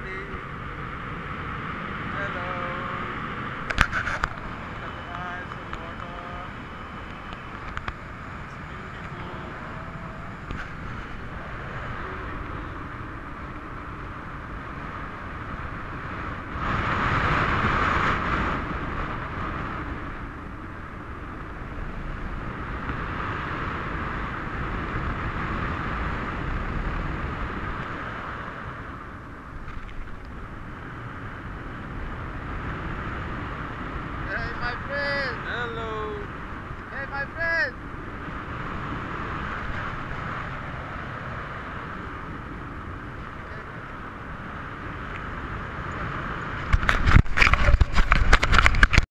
Friday.